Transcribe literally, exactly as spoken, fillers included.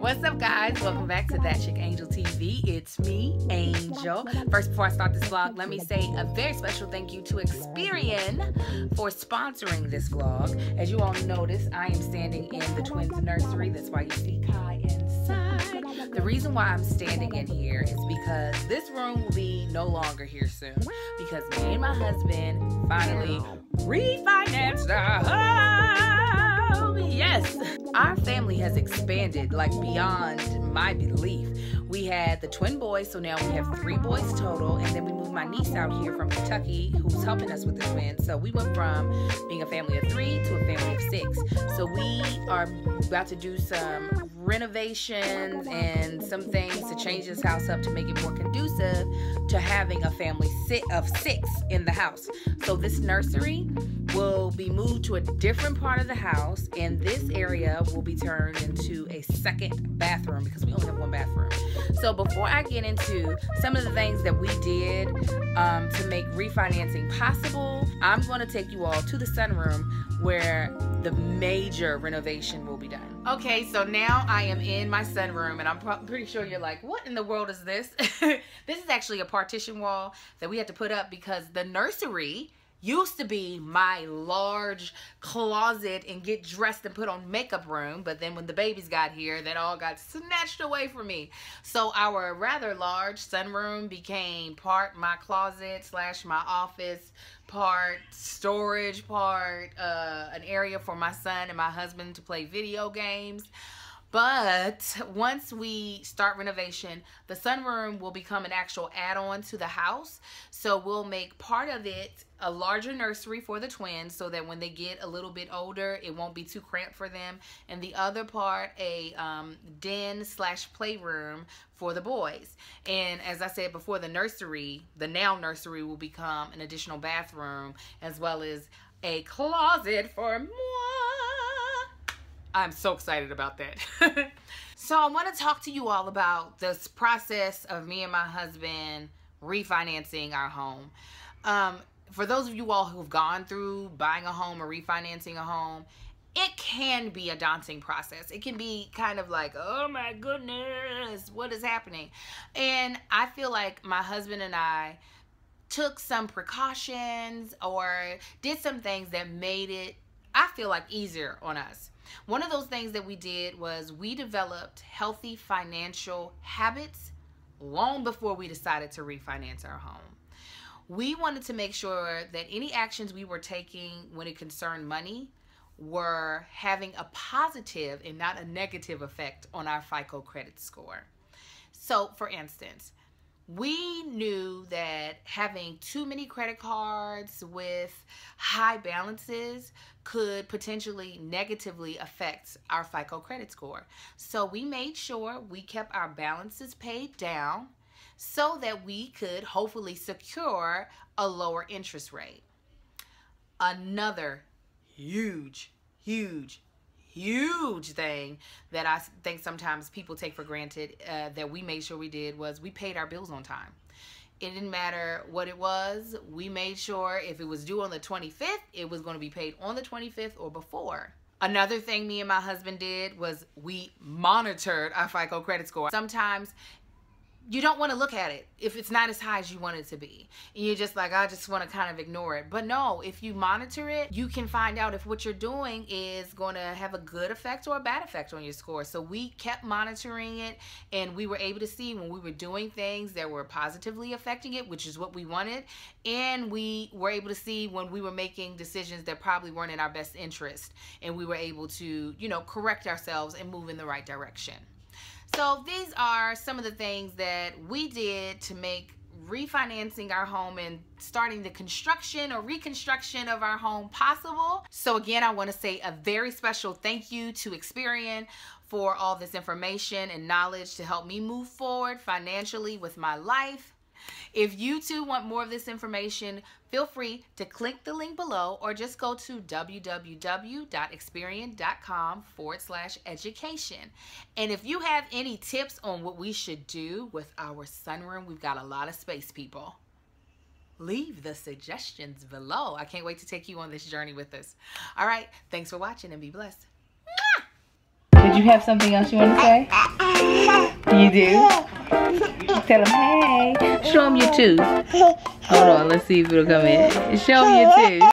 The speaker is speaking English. What's up, guys? Welcome back to That Chick Angel T V. It's me, Angel. First, before I start this vlog, let me say a very special thank you to Experian for sponsoring this vlog. As you all notice, I am standing in the twins' nursery. That's why you see Kai inside. The reason why I'm standing in here is because this room will be no longer here soon, because me and my husband finally refinanced our home. Yes. Our family has expanded like beyond my belief. We had the twin boys, so now we have three boys total, and then we moved my niece out here from Kentucky who's helping us with the twins. So we went from being a family of three to a family of six. So we are about to do some renovations and some things to change this house up to make it more conducive to having a family sit of six in the house. So this nursery will be moved to a different part of the house, and this area will be turned into a second bathroom because we only have one bathroom. So before I get into some of the things that we did um, to make refinancing possible, I'm going to take you all to the sunroom where the major renovation will be done. Okay, so now I am in my sunroom, and I'm pretty sure you're like, what in the world is this? This is actually a partition wall that we had to put up because the nursery used to be my large closet and get dressed and put on makeup room, but then when the babies got here, that all got snatched away from me. So our rather large sunroom became part my closet slash my office, part storage, part uh, an area for my son and my husband to play video games. But once we start renovation, the sunroom will become an actual add-on to the house. So we'll make part of it a larger nursery for the twins so that when they get a little bit older, it won't be too cramped for them. And the other part, a um, den slash playroom for the boys. And as I said before, the nursery, the now nursery, will become an additional bathroom as well as a closet for more. I'm so excited about that. So I want to talk to you all about this process of me and my husband refinancing our home. Um, for those of you all who've gone through buying a home or refinancing a home, it can be a daunting process. It can be kind of like, oh my goodness, what is happening? And I feel like my husband and I took some precautions or did some things that made it, I feel like, easier on us. One of those things that we did was we developed healthy financial habits long before we decided to refinance our home. We wanted to make sure that any actions we were taking when it concerned money were having a positive and not a negative effect on our FICO credit score. So, for instance, we knew that having too many credit cards with high balances could potentially negatively affect our FICO credit score. So we made sure we kept our balances paid down so that we could hopefully secure a lower interest rate. Another huge, huge, huge thing that I think sometimes people take for granted uh, that we made sure we did was we paid our bills on time. It didn't matter what it was. We made sure if it was due on the twenty-fifth, it was going to be paid on the twenty-fifth or before. Another thing me and my husband did was we monitored our FICO credit score. Sometimes you don't want to look at it if it's not as high as you want it to be. And you're just like, I just want to kind of ignore it. But no, if you monitor it, you can find out if what you're doing is going to have a good effect or a bad effect on your score. So we kept monitoring it, and we were able to see when we were doing things that were positively affecting it, which is what we wanted. And we were able to see when we were making decisions that probably weren't in our best interest. And we were able to, you know, correct ourselves and move in the right direction. So these are some of the things that we did to make refinancing our home and starting the construction or reconstruction of our home possible. So again, I want to say a very special thank you to Experian for all this information and knowledge to help me move forward financially with my life. If you too want more of this information, feel free to click the link below or just go to www.experian.com forward slash education. And if you have any tips on what we should do with our sunroom, we've got a lot of space, people. Leave the suggestions below. I can't wait to take you on this journey with us. All right, thanks for watching and be blessed. Did you have something else you want to say? You do? Tell them, hey. Show them your tooth. Hold on, let's see if it'll come in. Show them your tooth.